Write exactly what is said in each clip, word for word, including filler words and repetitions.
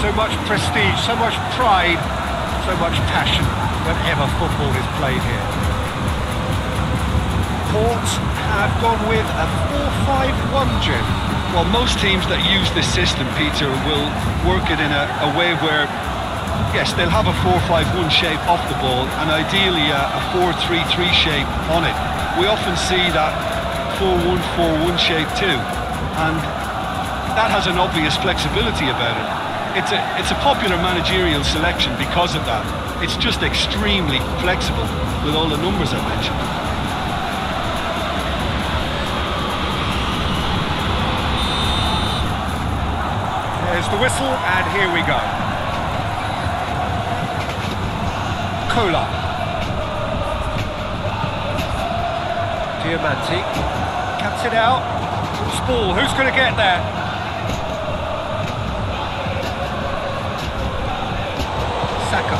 So much prestige, so much pride, so much passion whenever football is played here. Port have gone with a four five one, Jim. Well, most teams that use this system, Peter, will work it in a, a way where, yes, they'll have a four five one shape off the ball and ideally a, a four three three shape on it. We often see that four one four one shape too, and that has an obvious flexibility about it. It's a, it's a popular managerial selection because of that. It's just extremely flexible with all the numbers I mentioned. The whistle, and here we go. Kola. Diamanti cuts it out. Spall, who's going to get there? Saka.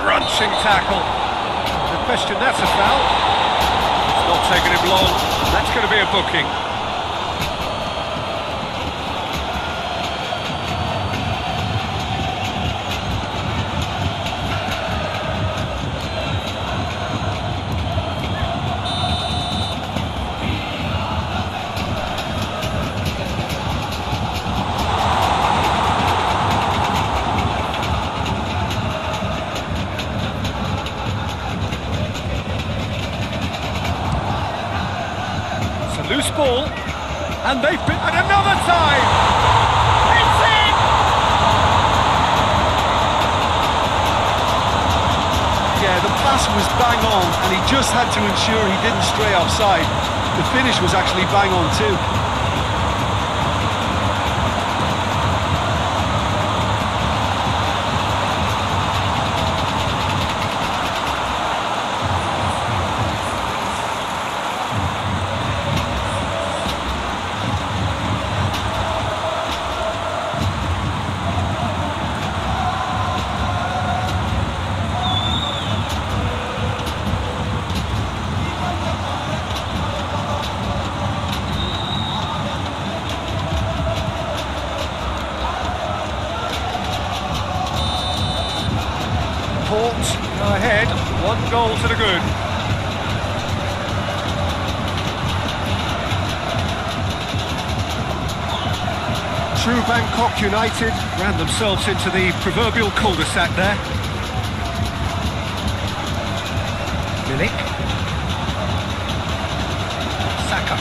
Crunching tackle. No question, that's a foul. It's not taking him long. That's going to be a booking. Loose ball, and they've been, and another time! It's in! Yeah, the pass was bang on, and he just had to ensure he didn't stray offside. The finish was actually bang on too. Ahead, one goal to the good. True Bangkok United ran themselves into the proverbial cul-de-sac there. Milik. Saka.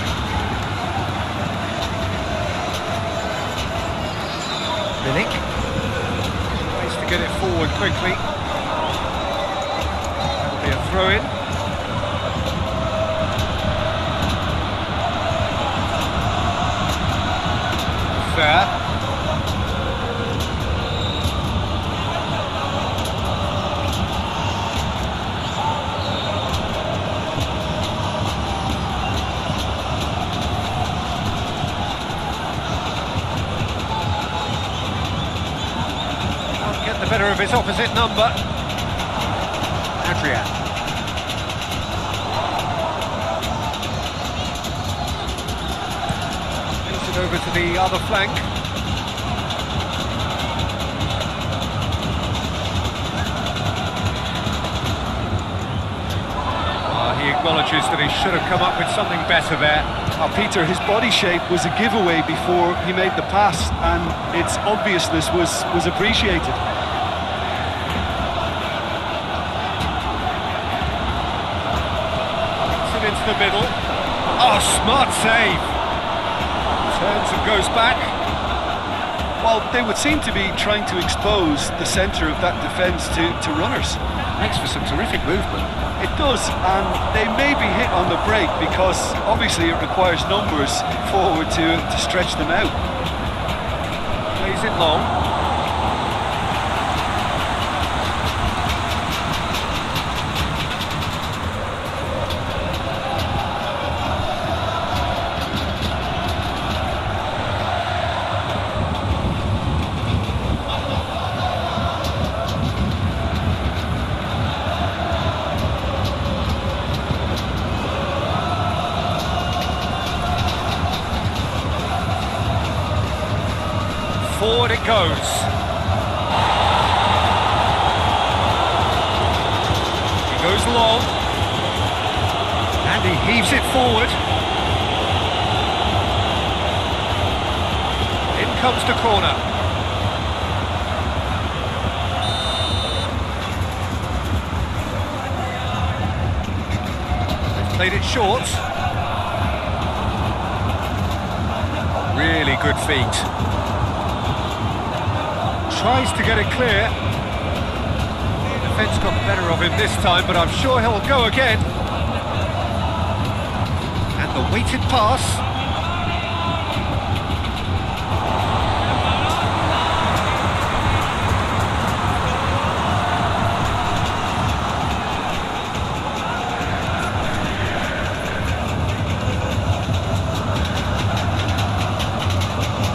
Milik. Ways to get it forward quickly. Throw in. Fair. Can't get the better of his opposite number. Adrian. Over to the other flank. Uh, he acknowledges that he should have come up with something better there. Uh, Peter, his body shape was a giveaway before he made the pass, and its obviousness was, was appreciated. It's it into the middle. Oh, smart save! Turns and goes back. Well, they would seem to be trying to expose the centre of that defence to, to runners. Makes for some terrific movement. It does, and they may be hit on the break because obviously it requires numbers forward to, to stretch them out. it long. Forward it goes. He goes long, and he heaves it forward. In comes the corner. They've played it short. Really good feet. Tries to get it clear. The defence got the better of him this time, but I'm sure he'll go again. And the weighted pass.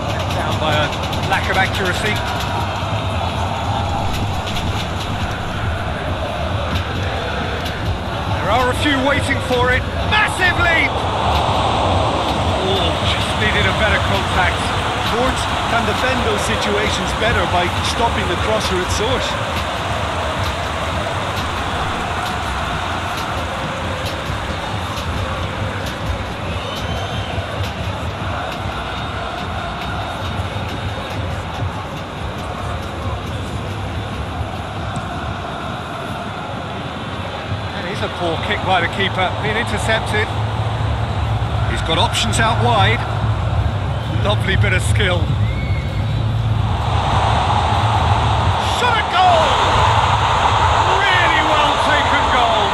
Let down by a lack of accuracy. There are a few waiting for it. Massive leap! Oh, just needed a better contact. Courts can defend those situations better by stopping the crosser at source. A poor kick by the keeper, being intercepted. He's got options out wide. Lovely bit of skill. Shot a goal! Really well taken goal.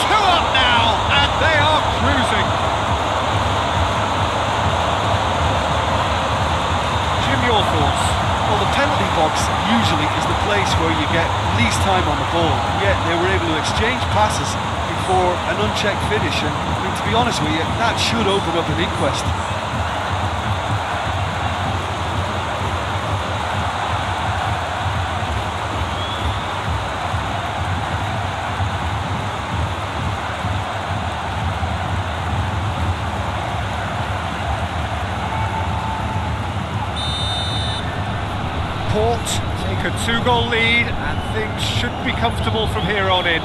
Two up now, and they are cruising. Jim, your thoughts? Well, the penalty box usually is the place where you get least time on the ball, yet they were able to exchange passes before an unchecked finish, and I mean, to be honest with you, that should open up an inquest. Port take a two-goal lead, and things should be comfortable from here on in.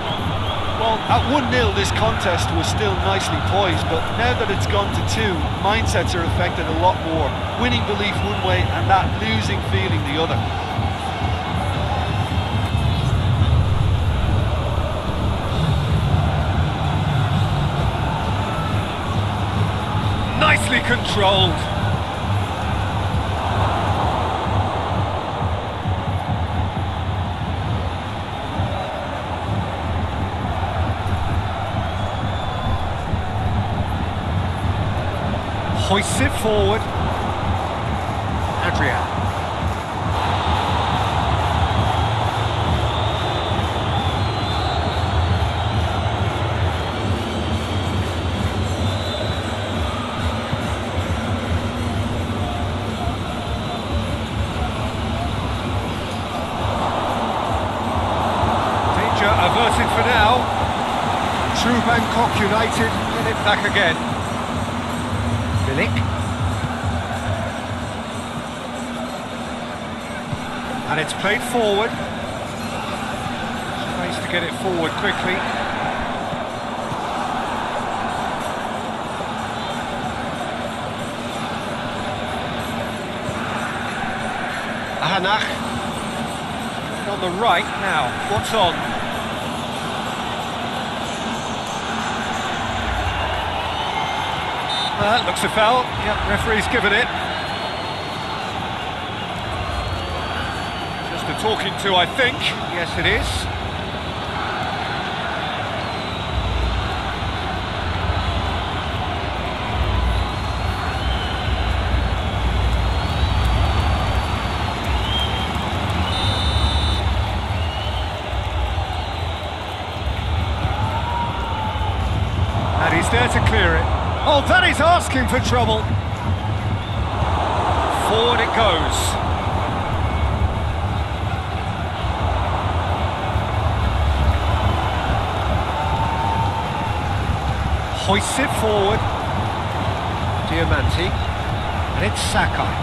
Well, at one nil this contest was still nicely poised, but now that it's gone to two, mindsets are affected a lot more. Winning belief one way and that losing feeling the other. Nicely controlled. Hoists it forward. Adrian. Danger averted for now. True Bangkok United get it back again. And it's played forward. Tries to get it forward quickly. Ahanach on the right now. What's on? Uh, looks a foul. Yep, referee's given it. Just a talking to, I think. Yes, it is. He's there to clear it. Oh, that is asking for trouble. Forward it goes. Hoists it forward. Diamanti. And it's Sakai.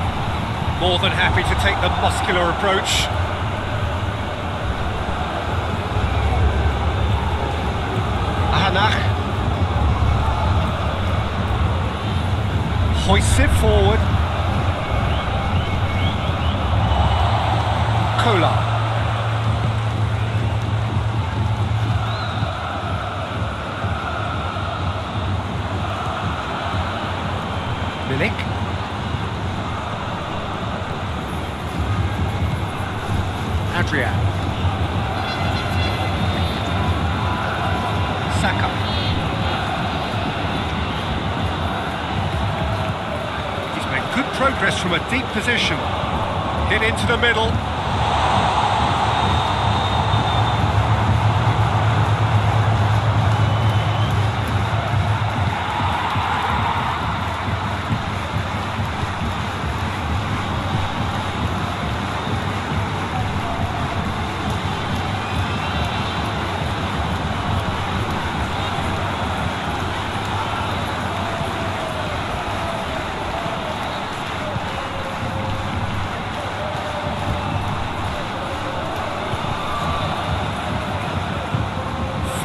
More than happy to take the muscular approach. Ahanach. Hoists it forward. Kola. Milik. Adrian. Saka. Good progress from a deep position. Hit into the middle.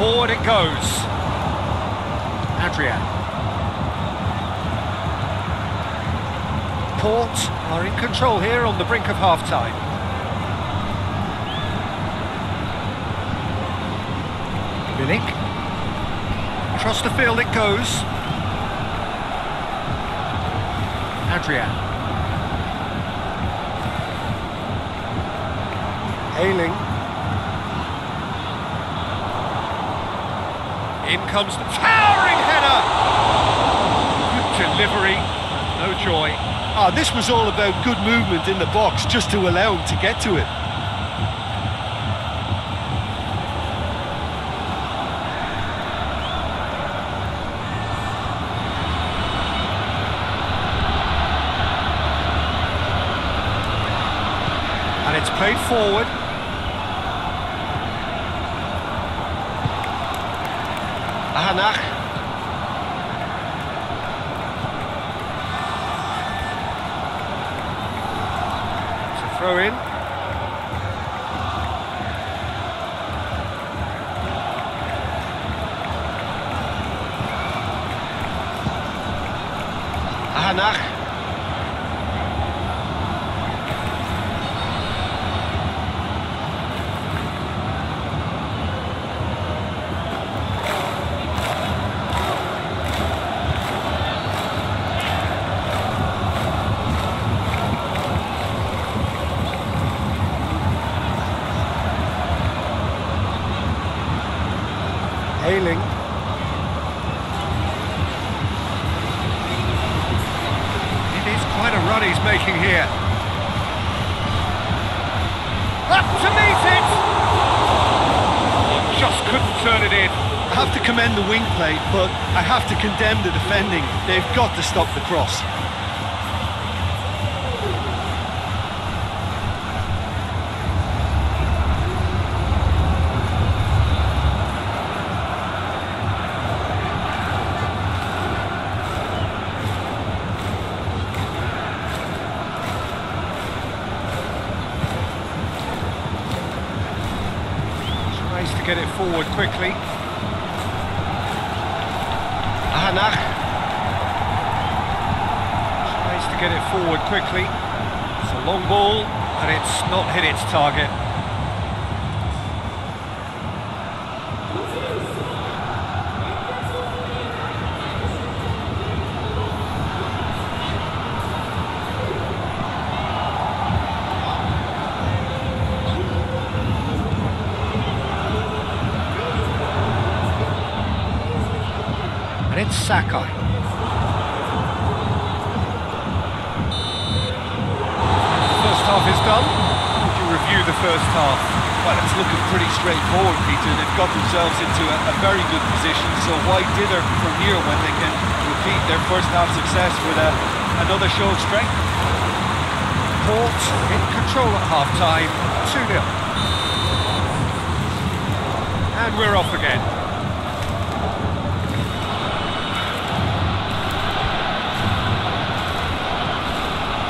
Forward it goes. Adrian. Port are in control here on the brink of half-time. Milik. Across the field it goes. Adrian. Ailing. In comes the towering header! Good delivery, no joy. Ah, this was all about good movement in the box, just to allow him to get to it. And it's played forward. Ahanach. It's a throw in. Ahanach. Ailing. It is quite a run he's making here. Up to meet it! He just couldn't turn it in. I have to commend the wing play, but I have to condemn the defending. They've got to stop the cross. To get it forward quickly. Ahanach tries to get it forward quickly. It's a long ball and it's not hit its target. It's Sakai. First half is done. Would you review the first half. Well, it's looking pretty straightforward, Peter. They've got themselves into a, a very good position, so why dither from here when they can repeat their first half success with a, another show of strength? Port in control at half-time, two nil. And we're off again.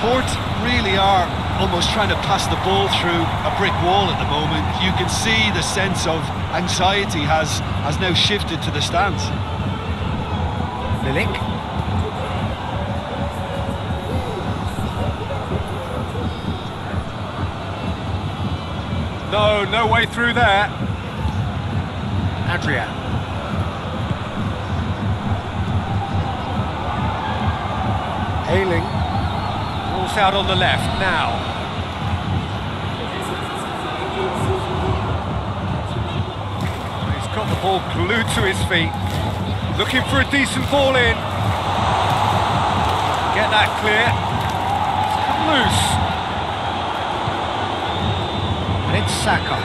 Port really are almost trying to pass the ball through a brick wall at the moment. You can see the sense of anxiety has, has now shifted to the stands. Milik. No, no way through there. Adrian. Ailing. Out on the left now. He's got the ball glued to his feet, looking for a decent ball in. Get that clear. It's come loose. And it's Saka.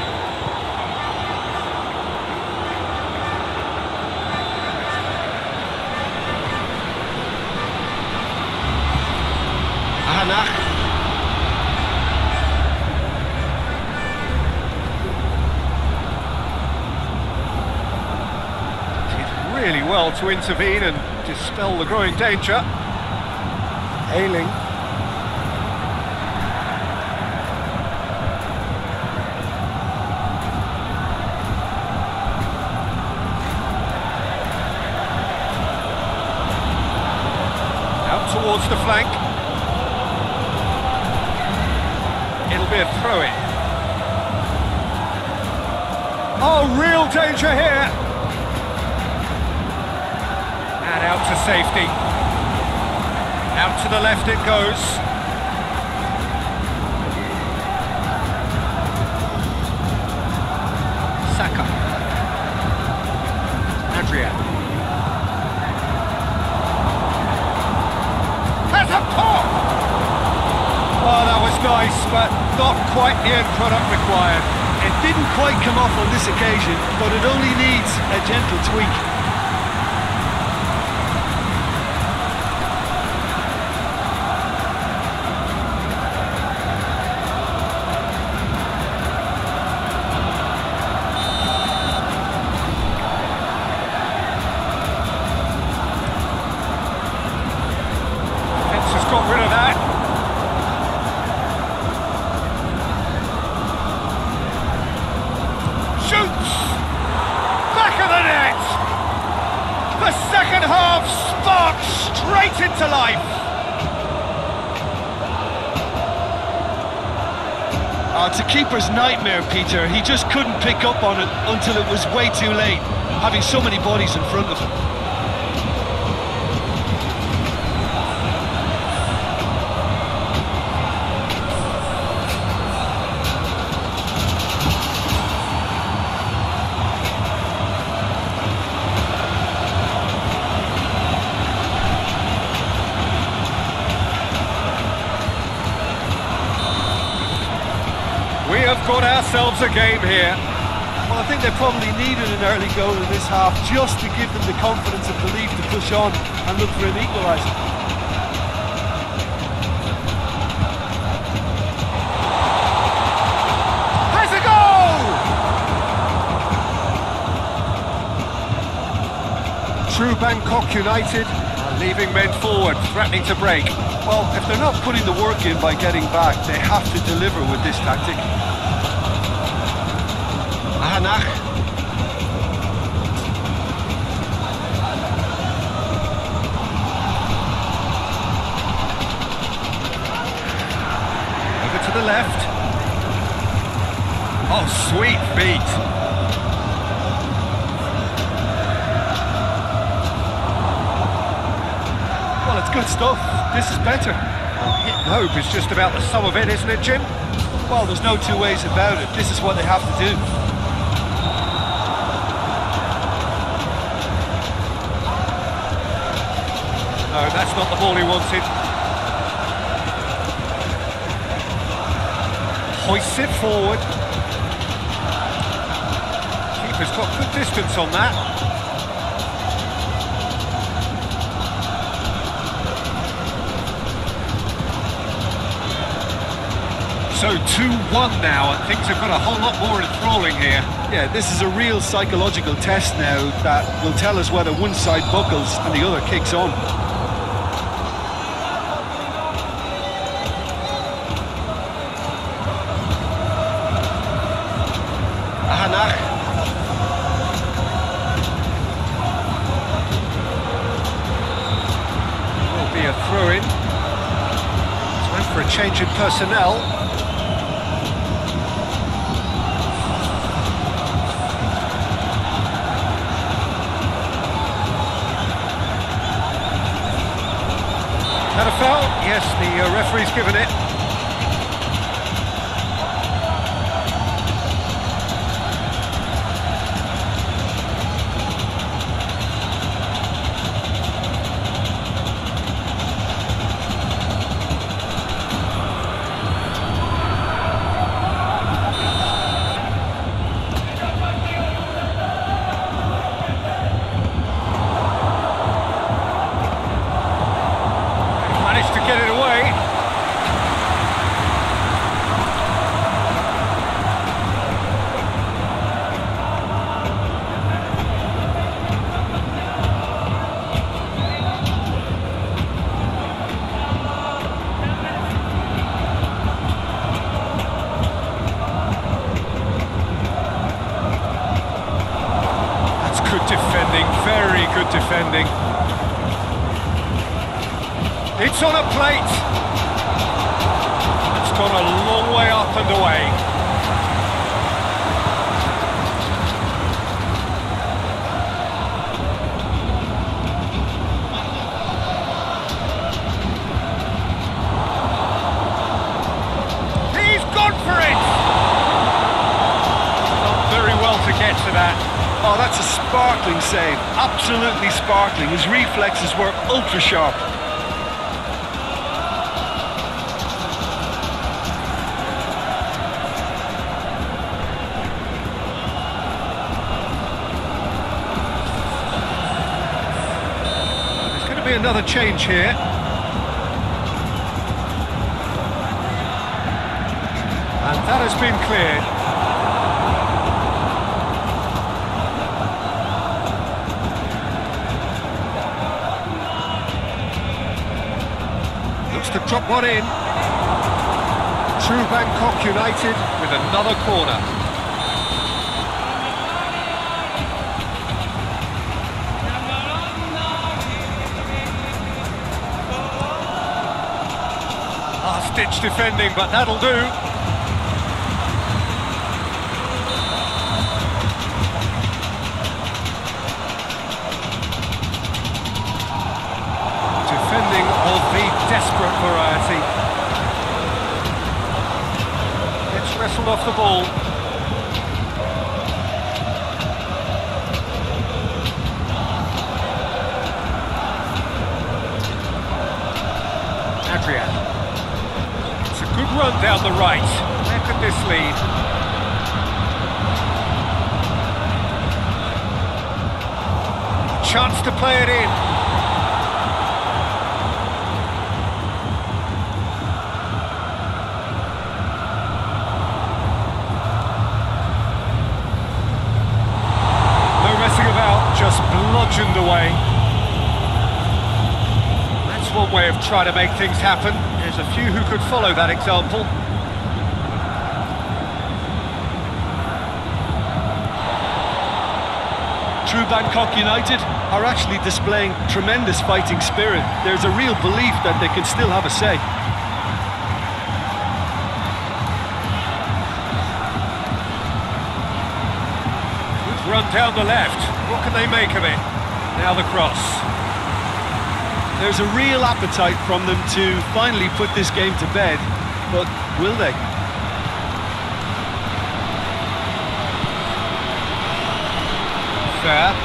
Really well to intervene and dispel the growing danger. Ailing. Out towards the flank. It'll be a throw-in. Oh, real danger here. Out to safety. Out to the left it goes. Saka. Adrian. That's a pop! Oh, that was nice, but not quite the end product required. It didn't quite come off on this occasion, but it only needs a gentle tweak. Got rid of that. Shoots! Back of the net! The second half sparks straight into life! Uh, it's a keeper's nightmare, Peter. He just couldn't pick up on it until it was way too late, having so many bodies in front of him. Got ourselves a game here. Well, I think they probably needed an early goal in this half just to give them the confidence and belief to push on and look for an equaliser. Has a goal! True Bangkok United are leaving men forward, threatening to break. Well, if they're not putting the work in by getting back, they have to deliver with this tactic. Over to the left. Oh, sweet beat. Well, it's good stuff. This is better. Well, hope is just about the sum of it, isn't it, Jim? Well, there's no two ways about it. This is what they have to do. No, that's not the ball he wanted. hoists it forward. Keeper's got good distance on that. So two one now, and things have got a whole lot more enthralling here. Yeah, this is a real psychological test now that will tell us whether one side buckles and the other kicks on. Will be a throw-in. Time for a change in personnel. Is that a foul? Yes, the uh, referee's given it. Defending, very good defending. It's on a plate. It's gone a long way up and away. He's gone for it. Not very well to get to that. Oh, that's a sparkling save, absolutely sparkling. His reflexes were ultra sharp. There's going to be another change here. And that has been cleared. To drop one in. True Bangkok United with another corner. Last-ditch defending, but that'll do. Desperate variety. Gets wrestled off the ball. Adrian. It's a good run down the right. Where could this lead? Chance to play it in. Just bludgeoned away. That's one way of trying to make things happen. There's a few who could follow that example. True Bangkok United are actually displaying tremendous fighting spirit. There's a real belief that they can still have a say. Run down the left. What can they make of it? Now the cross. There's a real appetite from them to finally put this game to bed, but will they? Fair.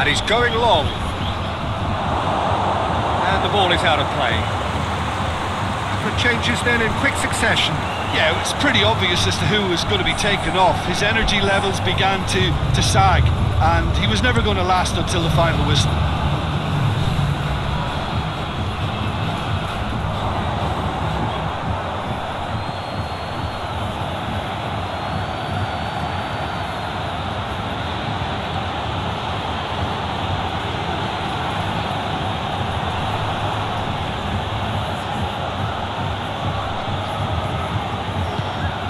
and he's going long, and the ball is out of play. But changes then in quick succession. Yeah, it's pretty obvious as to who was going to be taken off. His energy levels began to to sag, and he was never going to last until the final whistle.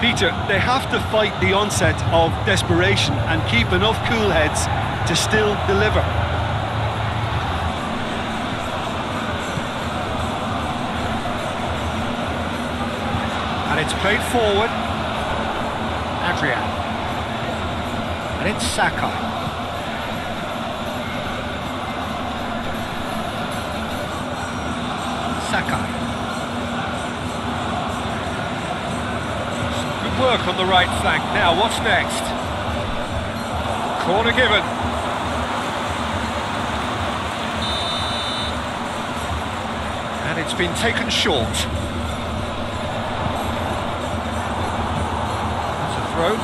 Peter, they have to fight the onset of desperation and keep enough cool heads to still deliver. And it's played forward. Adrian. And it's Sakai. Sakai. Work on the right flank. Now, what's next? Corner given. And it's been taken short. That's a throw.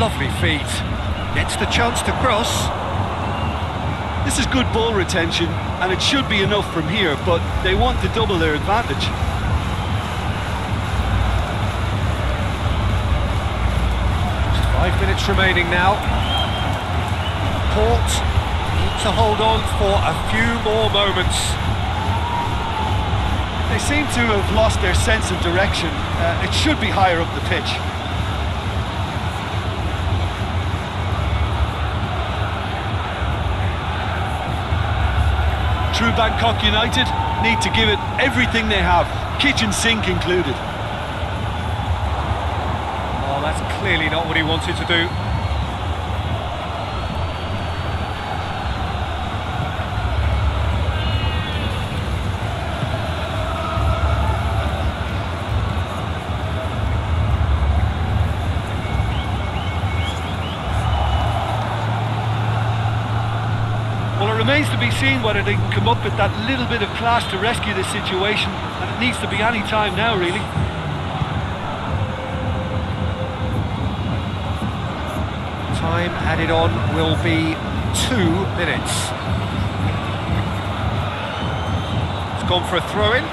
Lovely feet, gets the chance to cross. This is good ball retention, and it should be enough from here, but they want to double their advantage. Five minutes remaining now. Port need to hold on for a few more moments. They seem to have lost their sense of direction. Uh, it should be higher up the pitch. True Bangkok United need to give it everything they have, kitchen sink included. Oh, that's clearly not what he wanted to do. Remains to be seen whether they can come up with that little bit of class to rescue this situation, and it needs to be any time now, really. Time added on will be two minutes. It's gone for a throw-in.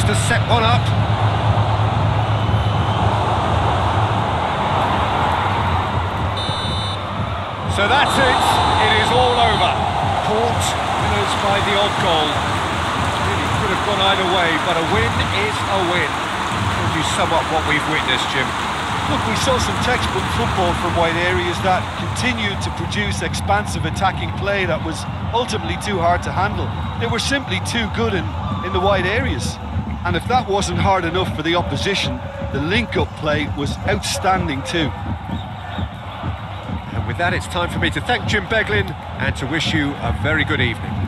To set one up. So that's it. It is all over. Port winners by the odd goal. Really could have gone either way, but a win is a win. Could you sum up what we've witnessed, Jim? Look, we saw some textbook football from wide areas that continued to produce expansive attacking play that was ultimately too hard to handle. They were simply too good in, in the wide areas. And if that wasn't hard enough for the opposition, the link-up play was outstanding too. And with that, it's time for me to thank Jim Beglin and to wish you a very good evening.